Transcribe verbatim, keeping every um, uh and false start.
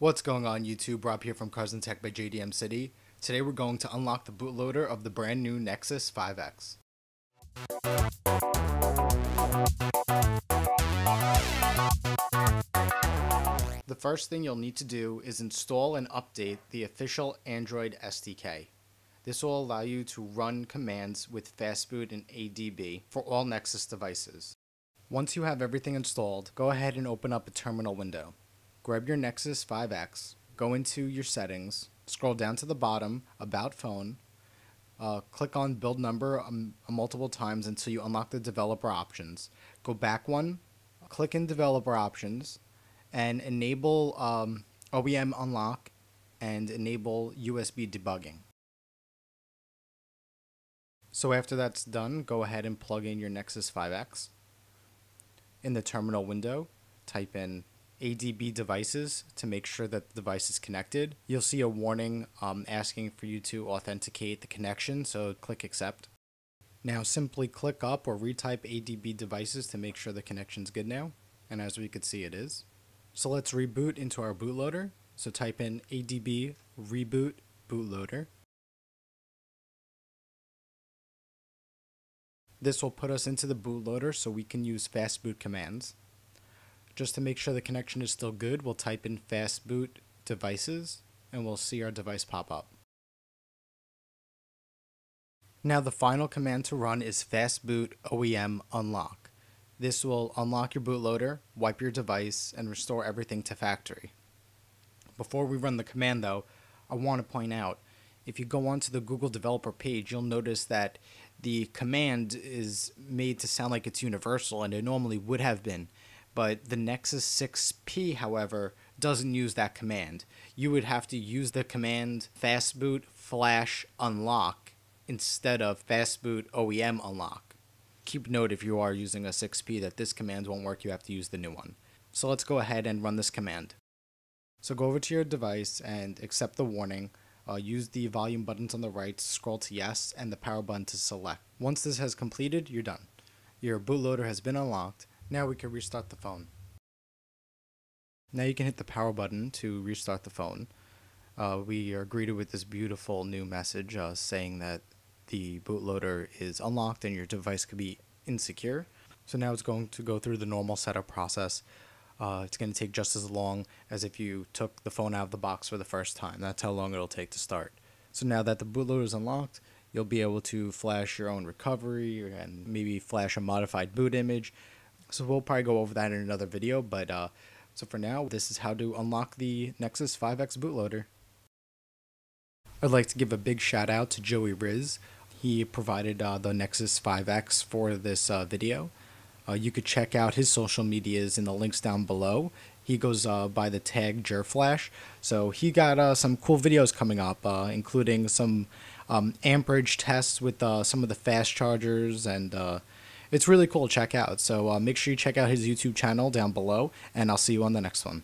What's going on YouTube? Rob here from Cars and Tech by J D M City. Today we're going to unlock the bootloader of the brand new Nexus five X. The first thing you'll need to do is install and update the official Android S D K. This will allow you to run commands with Fastboot and A D B for all Nexus devices. Once you have everything installed, go ahead and open up a terminal window. Grab your Nexus five X, go into your settings, scroll down to the bottom, About Phone, uh, click on Build Number um, multiple times until you unlock the developer options. Go back one, click in Developer Options, and enable um, O E M Unlock and enable U S B Debugging. So after that's done, go ahead and plug in your Nexus five X. In the terminal window, type in A D B devices to make sure that the device is connected. You'll see a warning um, asking for you to authenticate the connection, so click accept. Now simply click up or retype A D B devices to make sure the connection's good now, and as we could see it is. So let's reboot into our bootloader. So type in A D B reboot bootloader. This will put us into the bootloader so we can use fastboot commands. Just to make sure the connection is still good, we'll type in fastboot devices and we'll see our device pop up. Now the final command to run is fastboot O E M unlock. This will unlock your bootloader, wipe your device, and restore everything to factory. Before we run the command though, I want to point out, if you go onto the Google Developer page, you'll notice that the command is made to sound like it's universal, and it normally would have been. But the Nexus six P, however, doesn't use that command. You would have to use the command fastboot flash unlock instead of fastboot O E M unlock. Keep note if you are using a six P that this command won't work, you have to use the new one. So let's go ahead and run this command. So go over to your device and accept the warning. Uh, use the volume buttons on the right to scroll to yes and the power button to select. Once this has completed, you're done. Your bootloader has been unlocked. Now we can restart the phone. Now you can hit the power button to restart the phone. Uh, we are greeted with this beautiful new message uh, saying that the bootloader is unlocked and your device could be insecure. So now it's going to go through the normal setup process. Uh, it's going to take just as long as if you took the phone out of the box for the first time. That's how long it'll take to start. So now that the bootloader is unlocked, you'll be able to flash your own recovery and maybe flash a modified boot image. So we'll probably go over that in another video, but uh, so for now, this is how to unlock the Nexus five X bootloader. I'd like to give a big shout out to Joey Riz. He provided uh, the Nexus five X for this uh, video. Uh, you could check out his social medias in the links down below. He goes uh, by the tag Jerflash. So he got uh, some cool videos coming up, uh, including some um, amperage tests with uh, some of the fast chargers and uh, it's really cool to check out, so uh, make sure you check out his YouTube channel down below, and I'll see you on the next one.